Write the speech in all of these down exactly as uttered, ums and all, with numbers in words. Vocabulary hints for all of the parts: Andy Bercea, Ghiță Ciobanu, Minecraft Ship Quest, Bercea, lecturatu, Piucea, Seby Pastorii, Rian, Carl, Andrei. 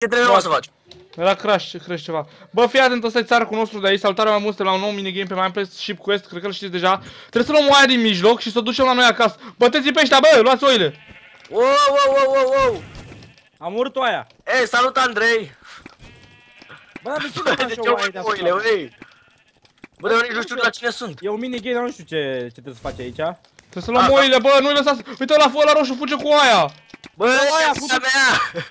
Ce trebuie da. să faci? Era crash, crash ceva. Bă, fii atent, ăsta e țarcul nostru de aici. Salutare mai multe la un nou minigame pe Minecraft Ship Quest, cred că îl știți deja. Trebuie să luăm oaia din mijloc și să o ducem la noi acasă. Băteți-i pe ăștia, bă, luați oile. Wow, wow, wow, wow, wow. A murit oaia. Ei, salut Andrei. Bă, dar de ce nu faci oaia de oile, ei? Bă, dar nici nu știu la cine sunt. E un minigame, dar nu știu ce, ce trebuie să faci aici. Trebuie să luăm oile, bă, nu-i lăsați. Uite ăla, fă ăla roșu, fuge cu oaia. Bă, oaia, fuge mea.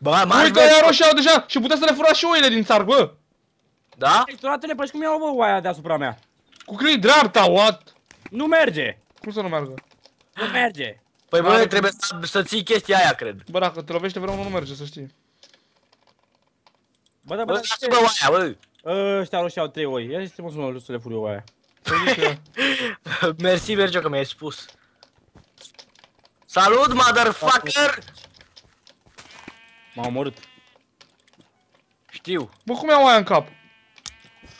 Ba, uite, aia roșii au deja și puteți să le furați și oile din țarc, bă! Da? Turatele, păi cum iau, bă, oaia deasupra mea? Cu clei dreapta, what? Nu merge! Cum să nu meargă? Nu merge! Păi bă, trebuie să, să ții chestia aia, cred. Bă, dacă te lovește vreunul, nu merge, să știi. Bă, da, bă, bă, da, bă, oaia, bă! Ăștia roșii au trei oi, ia zice-mă sună să le furi oaia. Mersi, Bercea, că mi-ai spus. Salut, motherfucker! M-a omorât. Știu. Bă, cum iau aia în cap?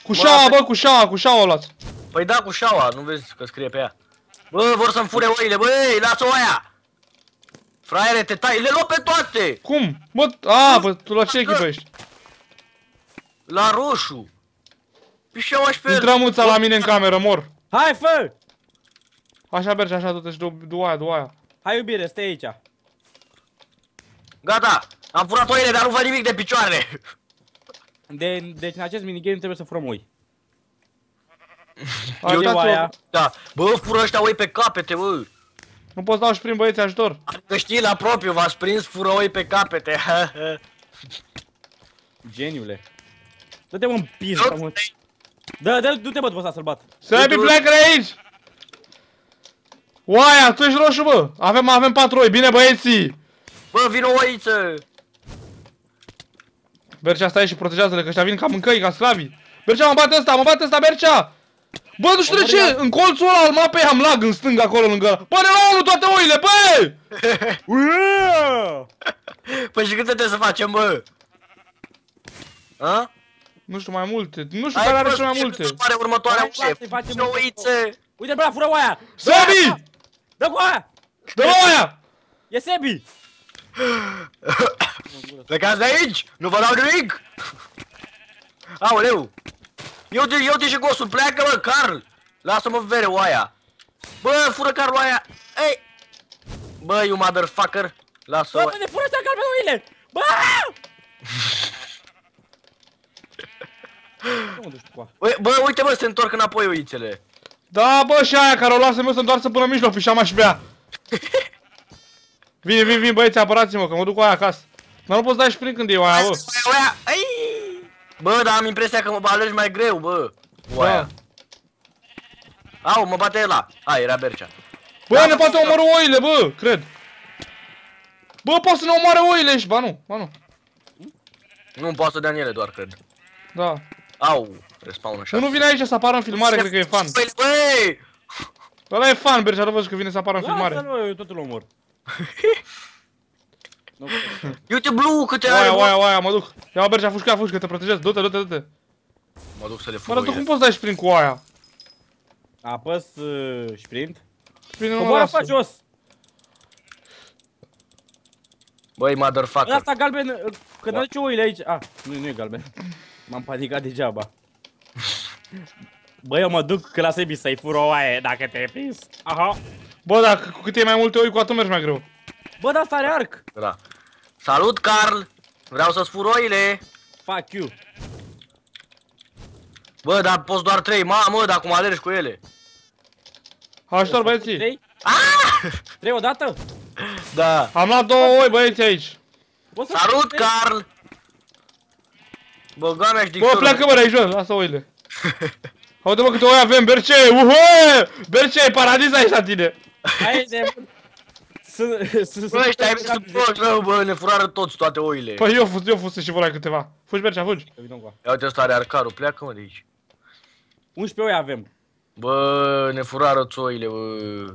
Cu șaua, bă, cu șaua, cu șaua o luați. Păi da, cu șaua, nu vezi că scrie pe ea. Bă, vor să-mi fure oile, bă, ei, lasă-o aia! Fraiere, te tai, le lua pe toate! Cum? Bă, a, bă, tu la ce echipă ești? La roșu. Piucea și pe el. Intră muța la mine în cameră, mor. Hai, fă! Așa merge, așa, tot ești, du aia, du aia. Hai, iubire, stai aici. Gata! Am furat oile, dar nu văd nimic de picioare! De, deci în acest minigame trebuie să furăm oi. Eu dau aia. Da. Bă, fură ăștia oi pe capete, bă! Nu poți dau și prin băieți ajutor. Că știi la propriu, v-ați prins, fură oi pe capete. Geniule. Dă-te mă în piză, mă. Dă, dă, du-te bă, după ăsta să-l bat. Seby, pleacă aici! Oaia, tu ești roșu, bă! Avem, avem patru oi, bine băieții! Bă, vin o oiță! Bercea, stai și protejează-le, că ăștia vin ca mâncăi, ca sclavii. Bercea, mă bate ăsta, mă bate ăsta, Bercea! Bă, nu știu de ce, în colțul ăla al mapei am lag în stânga, acolo, lângă ăla. Bă, ne luau unul toate oile, bă! Păi și câte trebuie să facem, bă? A? Nu știu, mai multe, nu știu care are și mai multe. Hai, pare următoarea, șef, și o oiță! Uite, bă, fură oaia! Seby! Dă cu oaia! Dă oaia! E Seby! Plecați de aici! Nu vă dau nimic! Aoleu! Eu te, eu te și gosul, pleacă mă, Carl! Lasă-mă vere oaia! Bă, fură Carl oaia! Ei! Bă, you motherfucker! Lasă-o! Bă, ne fură ăsta Carl pe oile! Bă! Bă, uite bă, se întorc înapoi oițele! Da, bă, și aia care o lasă meu să întoarce până în mijloc, și am aș bea! Vine, vine, vine băieți, apărați-mă, că mă duc cu aia acasă. Dar nu poți da și prin când e oaia, bă. Bă, dar am impresia că mă alergi mai greu, bă. Oaia. Au, mă bate ăla. A, era Bercea. Bă, ne poate omoră oile, bă, cred. Bă, poate să ne omoare oile și... Ba nu, ba nu. Nu, poate să dea în ele doar, cred. Da. Au, respawn așa. Nu vine aici să apară în filmare, cred că e fan. Băi! Ăla e fan, Bercea, nu văd că vine să apară în filmare. Lasă, bă, eu totul omor. Uite blue câte are. Oaia, oaia, oaia, mă duc. Ia Bercea, fușca, fușca, te protejezi. Du-te, du-te, du-te. Mă duc să le fug. Mă, dar tu cum poți dai sprint cu oaia? Apăs sprint. Coboară pe jos. Băi, motherfucker. Asta galben, că dă ce oile aici. Ah, nu e galben. M-am panicat degeaba. Băi, eu mă duc la Seby să-i fur o oaie dacă te-ai prins. Aha. Bă, dacă cu cât e mai multe oi, cu atât mergi mai greu. Bă, dar asta are arc. Da. Salut, Carl! Vreau să-ți fur oile. Fuck you. Bă, dar poți doar trei. Mamă, dar cum alergi cu ele? Ajutor, băieții. Trei? Aaaa! Trei odată? Da. Am luat două oi, băieții, aici. Salut, Carl! Bă, gana și dictorul. Bă, pleacă, bă, de aici, bă. Lasă oile. Haide, bă, câte oi avem, Bercea! Uhuuu! Bercea, e paradis aici la tine! Haide! Bă, ăștia ai venit sub foc rău, bă, ne furară toți toate oile. Păi eu fus, eu fus și vorai câteva. Fugi, Bercea, fugi! Ia uite, ăsta are arcarul, pleacă, mă, de aici. unsprezece oi avem. Bă, ne furară oile, bă.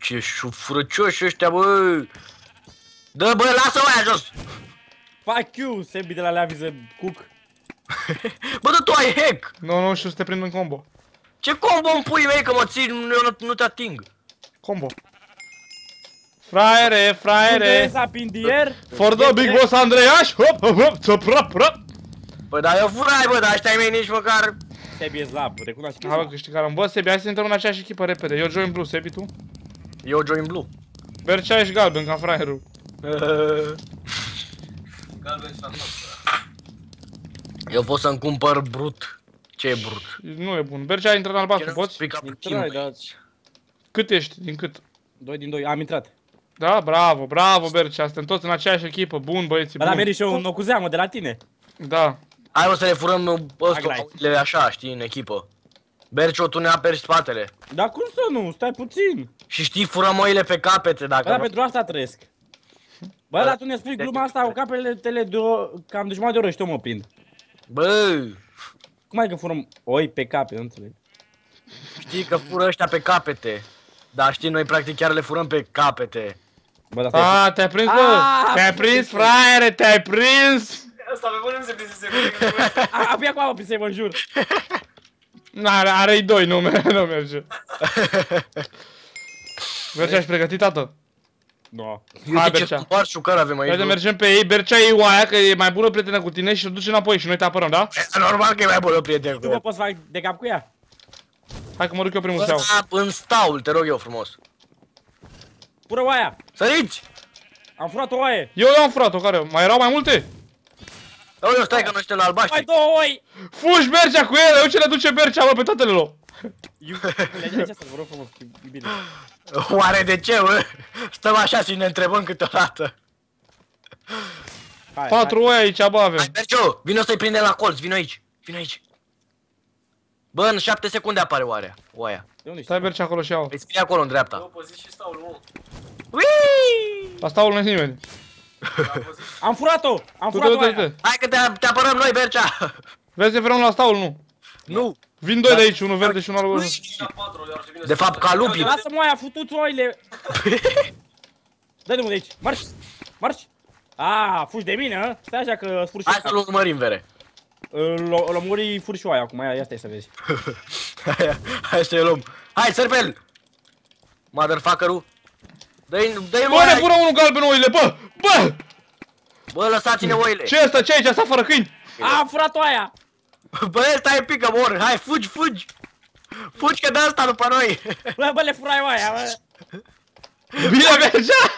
Ce furăcioși ăștia, bă! Dă, bă, lasă oaia jos! Fuck you, Seby de la Leaviză Cook. Bă, dă tu ai hack! Nu, nu știu să te prind în combo. Ce combo îmi pui mei, că mă ții, eu nu te ating. Combo. Fraiere, fraiere! For the big boss Andreiaș! Hop, hop, hop, hop, hop, hop! Bă, dar eu furai, bă, dar ăștia mei nici măcar... Sebi e slab, recunoaște că e slab. Hai, bă, câștigarea în boss, Sebi, hai să intrăm în aceeași echipă repede. Eu join blue, Sebi, tu? Eu join blue. Bercea ești galben, ca fraierul. Galben și eu pot să-mi cumpăr brut. Ce e brut? Nu e bun. Bercea, ai intrat în albastru, poți? Cât ești, din cât? doi din doi, am intrat. Da, bravo, bravo, Bercea, suntem toți în aceeași echipă, bun băieții, bun. Dar am venit și eu un loc cu zeamă de la tine. Da. Hai o să le furăm ăsturile așa, știi, în echipă. Bercea, tu ne aperi spatele. Dar cum să nu, stai puțin. Și știi, furăm oile pe capete dacă... Bă, dar pentru asta trăiesc. Bă, dar tu ne spui gluma asta cu capetele de o... cam de jumătate de oră și eu mă prind. Bă! Cum ai că furăm oi pe capete, înțeleg? Știi că fură ăștia pe capete. Dar știi, noi practic chiar le furăm pe capete. Bă, a, te-ai prins, bă! Te-ai prins, fraiere, te-ai prins! Asta pe bune nu se prinsese bine. Abia acum mă prinsei, mă jur. Are-i doi nume, nu merge. Bercea, ești pregătit, tată? Nu. Hai, Bercea. Hai să mergem pe ei, Bercea e oaia, că e mai bună prietenă cu tine și o duce înapoi și noi te apărăm, da? Normal că e mai bună prietenă cu tine. Tu poți să faci de cap cu ea? Hai că mă duc eu primul steaul. În staul, te rog eu frumos. Fură oaia! Săriți! Am furat o oaie! Eu am furat-o, care? Mai erau mai multe? Da, eu stai că noi suntem la albaștri. Mai două oi! Fugi Bercea cu ele, eu ce le duce Bercea, mă, pe toatele lor! Oare de ce, mă? Stăm așa și ne întrebăm câteodată. Patru oi aici, bă, avem. Hai, Bercea, vino să-i prindem la colț, vino aici, vino aici. Bă, în șapte secunde apare oarea, oaia. Stai, Bercea, acolo și iau. Îi scrie acolo, în dreapta. Eu poziți și staul, mă. Uiiii! La staul nu-i nimeni. Am furat-o! Am furat-o aia! Hai că te apărăm noi, Bercea! Vrei să vrem la staul, nu? Nu! Vin doi de aici, unul verde și unul albastru. De fapt, calupii! Lasă-mă aia, futu-ți oile! Dă-te mă de aici, marci! Marci! Aaa, fugi de mine, hă? Stai așa că îți furi și... Hai să-l urmărim, vere! Îl omori, furi și oaia acum, ia stai să vezi. Hai să-i luăm. Hai, sări pe el! Motherfucker-ul! Bă, ne fură unul galben oile, bă! Bă! Bă, lăsați-ne oile! Ce asta? Ce aici? Asta fără câini? A, am furat-o aia! Bă, ăsta e pică, mor! Hai, fugi, fugi! Fugi că de asta după noi! Bă, bă, le furai oaia, bă! Bine, Bercea!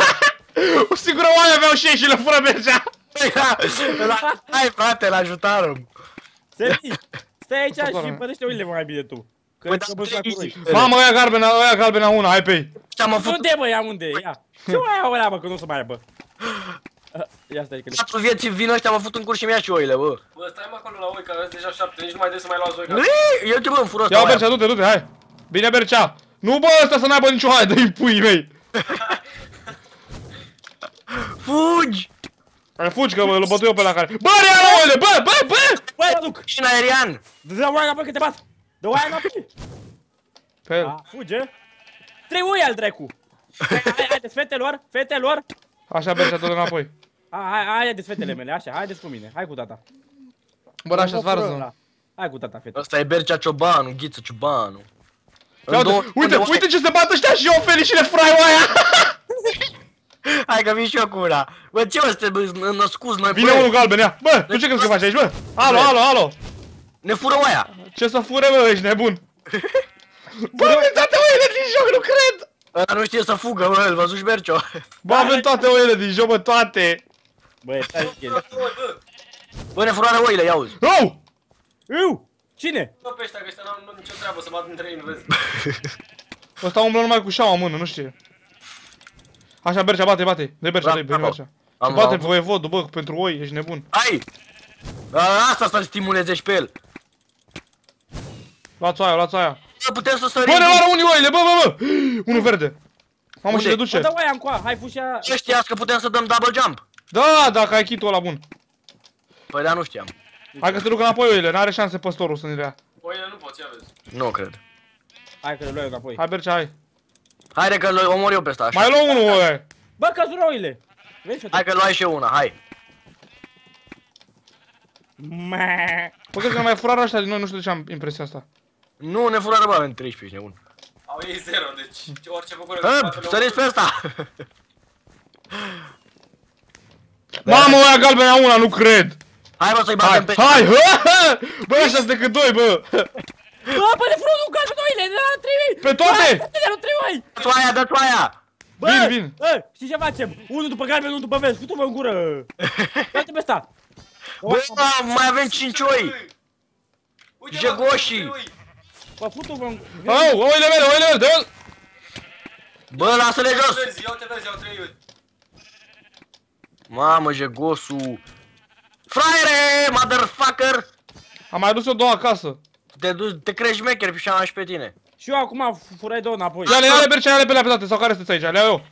O singură oaia aveau și ei și le fură Bercea! Hai, frate, l-ajutarăm! Sebi, stai aici și părește oile mai bine tu! Mamă, ăia galbenă, ăia galbenă una, hai pe ei! Unde, bă, ia unde, ia! Ce oaia ăla, bă, că nu o să mai ai, bă! Ia stai, că... patru vieții vin ăștia, mă fut în curs și mi-a și oile, bă! Bă, stai-mă acolo la oi, că aveți deja șapte, nici nu mai trebuie să mai luați oi, că... Iii, eu te, bă, îmi fură ăsta oaia! Ia, Bercea, du-te, du-te, hai! Bine, Bercea! Nu, bă, ăsta să n-aibă nicio oaia, dă-i puii mei! Fugi! Fugi, că îl bătui eu pe ăla care... Bă, Rian, la oile, bă, bă, bă! Bă, te duc! Cine e Rian? Dă oaia înapoi că te bat! Dă oaia înapoi! Pe el. Fuge! Trei oaia al dracu! Haideți, fetelor, fetelor! Așa, Bercea, tot înapoi. Haideți, fetele mele, așa, haideți cu mine, hai cu tata. Bă, așa varză. Hai cu tata, fete. Asta e Bercea Ciobanu, Ghiță Ciobanu. Uite, uite ce se bată ăștia și eu, fericire, frai oaia! Hai că vin și eu cu una. Bă, ce mă, suntem născuți noi, bă? Vine unul galben, ia. Bă, tu ce crezi că faci aici, bă? Alo, alo, alo! Ne fură oaia! Ce să fure, bă, ești nebun? Bă, uite toate oile din joc, nu cred! Ăla nu știe să fugă, bă, îl văzuși, Bercea? Bă, avem toate oile din joc, bă, toate! Bă, e tare schede. Bă, ne furare oile, iauzi! Au! Eu! Cine? Nu pe ăștia, că ăștia n-au nicio treabă să bat între ei, nu vezi? Ăsta umblă numai cu șaua în mână, nu știe. Așa, Bercea, bate, bate! Dă-i Bercea, dă-i Bercea! Și bate voievodul, bă, pentru oi, ești nebun! Hai! Asta să-l stimuleze și pe el! Luați oaia, luați oaia! Bă, putem să sărim! Bă, ne luară unii oile, bă, bă, bă! Unul verde! Mamă, și le duce! Bă, dă oaia încoa, hai fușia... Ce știați că putem să dăm double jump? Da, dacă ai kit-ul ăla bun. Păi, dar nu știam. Hai că se duc înapoi oile, n-are șanse păstorul să ne lea. Oile nu poți, ia vezi. Nu cred. Hai că le luai înapoi. Hai, Bercea, hai. Haide că îl omor eu pe ăsta, așa. Mai luau unul, oile! Bă, căzură oile! Hai că luai și una, hai. Bă, cred că mai furară ăștia din noi, nu știu de ce am impresia asta. Nu, ne furară, bă, avem treisprezece, nebun. Au ei zero, deci orice făcură... Hă, săriți pe ăsta! Mamă, aia galbenea una, nu cred! Hai, bă, să-i batem pe... Hai! Bă, așa sunt decât doi, bă! Bă, bă, de frunul, cal pe doile, nu trebuie! Pe toate! Nu trebuie! Dă-ți oaia, dă-ți oaia! Bine, bine! Știi ce facem? Unul după galben, unul după vest, scutu-vă în gură! Dă-te pe ăsta! Bă, mai avem cinci oi! Jegoșii! Bă, futu-vă în gură! Au, oile mele, oile mele, dă-l! Bă, lasă-le jos! Iau-te verzi, iau trei oi! Mamă, jegosul! Fraiere, motherfucker! Am mai dus o două acasă. Te duci, te crești mecher și am și pe tine. Și eu acum furai două înapoi. Ia-le, ia-le, Bercea, ia-le pe alea pe toate, sau care sunteți aici? Le-au eu.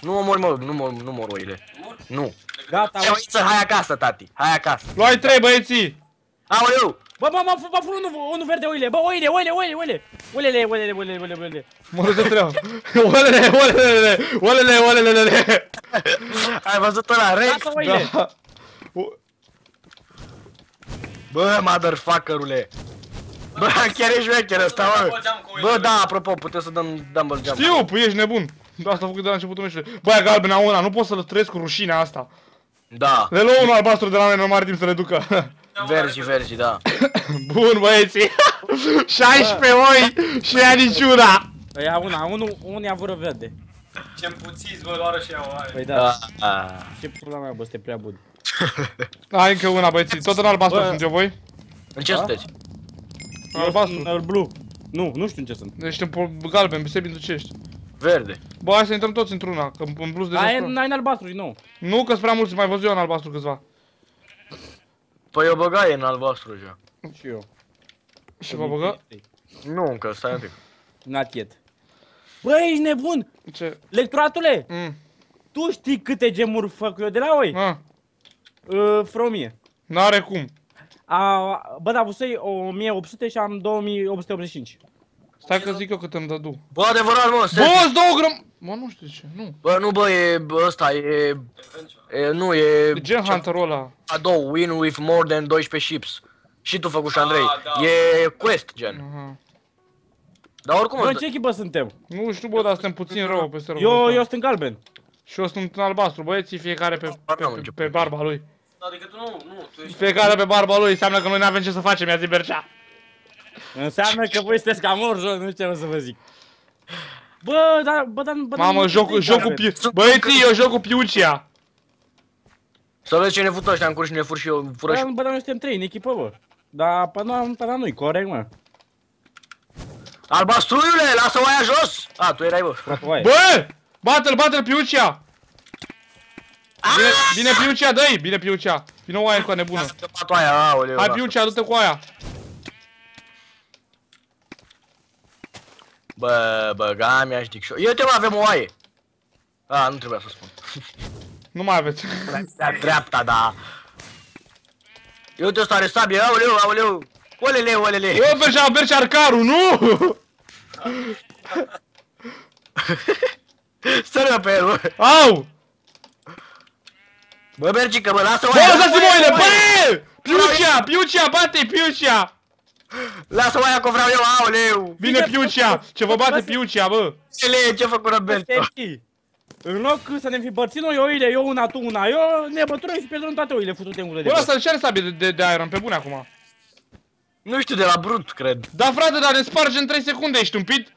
Nu mor, mor, nu mor, nu mor oile. Nu. Gata, hai acasă, tati, hai acasă. Luai trei, băieții. Aoleu! Bă, bă, mă, mă fur unul, unul verde, oile, bă, oile, oile, oile, oile. Oilele, oilele, oilele, oilele, oilele. Mă rog de treabă. Oilele, oilele, oilele, oilele, oilele. Ai văzut ăla, Rex? Bă, motherfucker-ule! Bă, chiar ești vecher ăsta, bă! Bă, da, apropo, putem să dăm Dumble Jump. Știu, păi ești nebun! Asta a făcut de la începutul meșului. Bă, aia galbenea una, nu pot să-l trăiesc cu rușinea asta. Da. Le luăm unul albastru de la noi, nu mai are timp să le ducă. Verzi, verzi, da. Bun, băieții! șaisprezece oi și ea niciuna! Păi ia una, unul, unul ia vâră verde. Ce-mi puțiți, bă, doară și iau aia. Păi da, ce pula mea, bă, este prea bun. Hai încă una, băieții, tot în albastru sunt eu, voi? În ce sunteți? În albastru. În blu. Nu, nu știu în ce sunt. Ești în galben, Seby, tu ce ești? Verde. Bă, hai să intrăm toți într-una, că în plus de... Ai în albastru, din nou. Nu, că-s prea mulți, mai văzut eu în albastru câțiva. Păi eu băgai în albastru, deja. Și eu. Și vă băga? Nu, încă, stai un pic. Not yet. Bă, ești nebun! Ce? Lecturatule! Tu știi câte gemuri fac eu de la oi? Vreo mie. N-are cum. Bă, dar vusei o mie opt sute și am două mii opt sute optzeci și cinci. Stai că zic eu cât îmi dădu. Bă, adevărat, mă, Seby! Bă, îți două grăm... Bă, nu știu ce, nu. Bă, nu, bă, e ăsta, e... Nu, e... Gen Hunter-ul ăla. A două, win with more than doisprezece ships. Și tu făcut și Andrei. E quest, gen. Dar oricum... Bă, în ce echipă suntem? Nu știu, bă, dar suntem puțin rău pe server. Eu, eu sunt în galben. Și eu sunt în albastru, băieții, fiecare pe barba lui. Adică tu nu, nu, tu ești... Fiecare pe barba lui, înseamnă că noi n-avem ce să facem, mi-a zis Bercea. Înseamnă că voi sunteți ca morjor, nu știu ce să vă zic. Bă, dar, bă, dar... Mamă, joc, joc cu Piucea. Băieții, eu joc cu Piucea. Să vezi ce ne fută ăștia în curs și ne fur și eu fură și... Bă, dar noi suntem trei în echipă, bă. Dar până nu-i corect, mă. Albastruiule, lasă oaia jos! A, tu erai, bă. Bă! Bate-l, bate-l, Piucea! Bine, bine Piucea, dă-i! Bine Piucea! Vino oaia cu aia nebună! Hai Piucea, du-te cu aia! Bă, băga mi-aș dic și-o... Eu te mai avem o oaie! A, nu trebuia să spun. Nu mai aveți. Dreapta, da! Eu te-o stare sabie, aoleu, aoleu! Olele, olele! Eu Bercea, Bercea arcarul, nu! Sără pe el, bă! Au! Bă, Bercică, bă, lasă-o aia! Bă, lăsați-mă oile, bă! Piucea, Piucea, bate-i Piucea! Lasă-o aia că o vreau eu, aoleu! Bine Piucea, ce vă bate Piucea, bă! Ele, ce-a făcut Roberto? În loc să ne împărțim noi oile, eu una, tu una, eu, ne băturăm și pierdem toate oile futute în ură de bă. Bă, lasă-l și are sabie de iron, pe bune acum. Nu știu, de la brut, cred. Da, frate, dar ne sparge în trei secunde, ești tâmpit?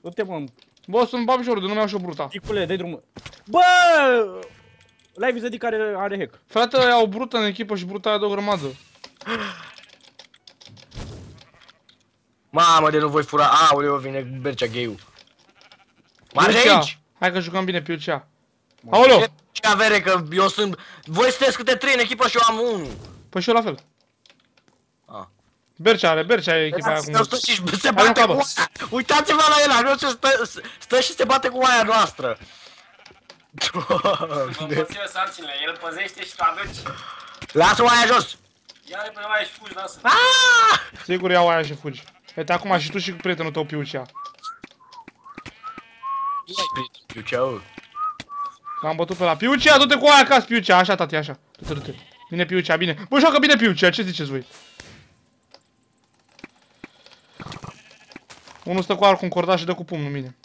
Du-te, mă. Bă, sunt babjorul, nu mi-au și-o bruta. Ticule, dă-i drumul. Bă! Live Zedic care are hack. Frate, au bruta în echipă și bruta aia de o grămadă. Mamă, de nu voi fura. Aoleu, vine Bercea gay-ul. Marge aici! Hai că jucăm bine Piucea. Aoleu! Ce avere că eu sunt... Voi sunteți câte trei în echipă și eu am unul. Păi și eu la fel. Ah. Bercea are, Bercea e echipa aia acum. Se bate cu aia! Uitați-vă la el, aș vrea să stă și se bate cu aia noastră. Doamne. Vă împărți eu sarcinile, el păzește și te aduci. Lasă oaia jos! Ia-le până oaia și fugi, lasă. Aaaa! Sigur iau oaia și fugi. Uite, acum și tu și cu prietenul tău, Piucea. Ia-i prieten, Piucea, l-am bătut pe la Piucea, du-te cu oaia acasă, Piucea, așa, tati, așa. Du-te, du-te. Bine, Piucea, bine. Bă, joacă bine, Piucea, ce ziceți voi? Unul stă cu arcul în cordat și dă cu pumnul mine.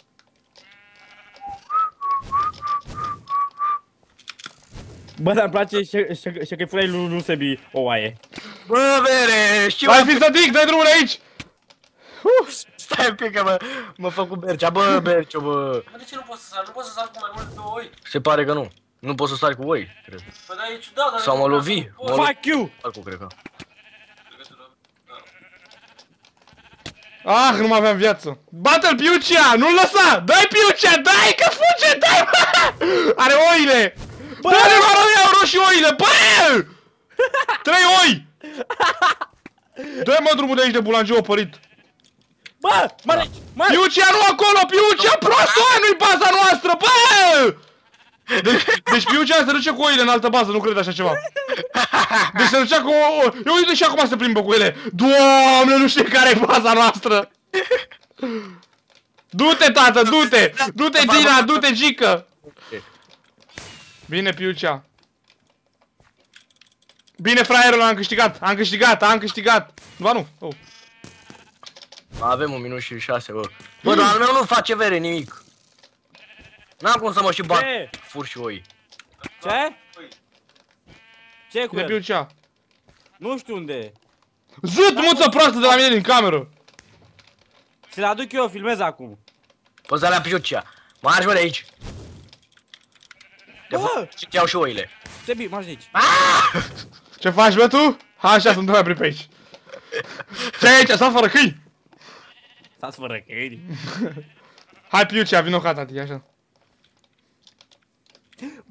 Bă, dar îmi place și că-i furai lui Seby o oaie. Bă, bere, știu... Hai fi static, dă-i drumul aici! Stai un pic, mă, mă fac cu Bercea, bă, Bercea, bă! Bă, de ce nu poți să sari? Nu poți să sari cu mai mult de oi? Se pare că nu. Nu poți să sari cu oi, cred. Bă, dar e ciudat, dar... Sau mă lovi! Fuck you! Sari cu, cred că. Ah, nu mai aveam viață. Bate-l, Piucea! Nu-l lăsa! Dai, Piucea! Dai, că fuge! Dai, bă! Are oile! Dă-le, mă rog, iau roșii oile! Bă! Trei oi! Dă-i, mă, drumul de aici de bulangiu opărit! Bă! Mă, mă! Piucea nu acolo! Piucea prost! Nu-i baza noastră! Bă! Deci, deci Piucea se duce cu oile în altă bază, nu cred așa ceva. Deci se ducea cu... Eu uite și acum se plimbă cu ele. Doamne, nu știu care e baza noastră. Du-te, tată, du-te! Du-te, Dina, du-te, Gică! Bine, Piucea. Bine, fraierul, am câștigat, am câștigat, am câștigat. Ba nu, oh. Avem un minut și șase, bă. Bă, dar al meu nu face vere nimic. N-am cum să mă și bat fur și oi. Ce? Ce e cu el? Piucea. Nu știu unde e. Zut, muță proastă de la mine din cameră. Ți-l aduc eu, filmez acum. Poza la Piucea. Marci, bă, de aici. Ce iau și oile. Seby, marci de aici. Ce faci, bă, tu? Ha, așa, sunt mai prin pe aici. Ce e aici? Stați fără câini. Stați fără câini. Hai, Piucea, vino ca tati, așa.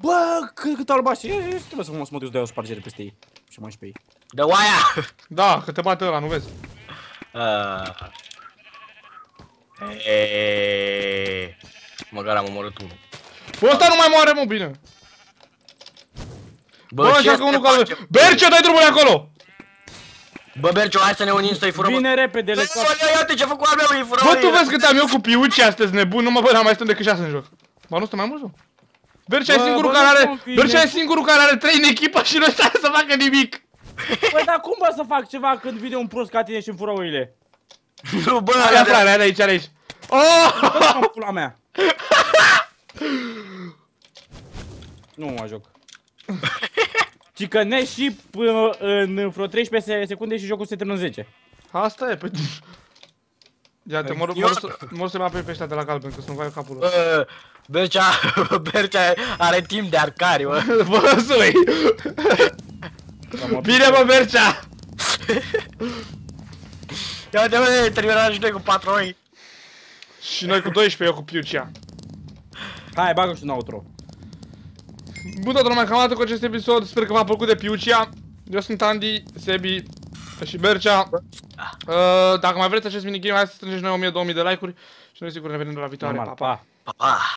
Bă, cât albaștri, trebuie să mă duc să dau o spargere peste ei. Și mai și pe ei. Dă oaia! Da, că te bate ăla, nu vezi? Eee... Măcar am omorât unul. Bă, ăsta nu mai moare, mă, bine! Bă, ce se face? Bercea, dai drumul acolo! Bă, Bercea, hai să ne unim să-i furăm... Bine repede, le scoate! Bă, iată ce-a făcut al meu, îi furăm! Bă, tu vezi cât am eu cu Piucea, sunteți nebuni, numai bă, mai stăm decât șase în joc. Bă, nu stăm mai mulți, bă? Bercea e singurul care are, Bercea e singurul care are trei în echipă și nu stai să facă nimic. Bă, dar cum bă să fac ceva când vine un prost ca tine și îmi fură oile? Nu, bă, alea frate, alea aici, alea aici. Oh! Pula mea. Nu mă joc. Cicănești și în vreo treisprezece secunde și jocul se termină în zece. Asta e, pe... Ia te mor să-mi apoi peștea de la cal, pentru că să-mi vai capul ăla. Bercea, Bercea are timp de arcari, bă. Bă, sui! Bine, bă, Bercea! Ia uite, bă, terminam și noi cu patru oi. Și noi cu doisprezece, eu cu Piucea. Hai, bagă și un outro. Bun, toată lumea, cam atât cu acest episod. Sper că v-a plăcut de Piucea. Eu sunt Andy, Seby și Bercea. Dacă mai vreți acest minigame, hai să strângem noi o mie două mii de like-uri. Și noi sigur ne vedem la viitoare. Pa, pa! Pa, pa!